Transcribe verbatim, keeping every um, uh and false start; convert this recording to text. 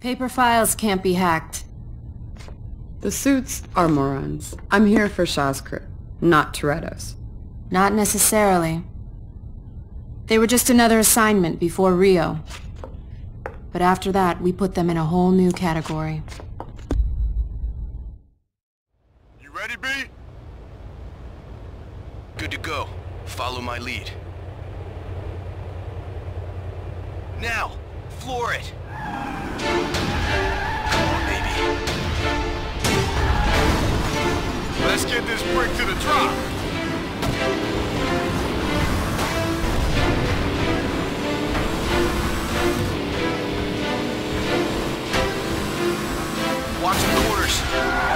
Paper files can't be hacked. The suits are morons. I'm here for Shaw's crew, not Toretto's. Not necessarily. They were just another assignment before Rio. But after that, we put them in a whole new category. You ready, B? Good to go. Follow my lead. Now, floor it! Come on, baby. Let's get this brick to the drop! Watch the corners!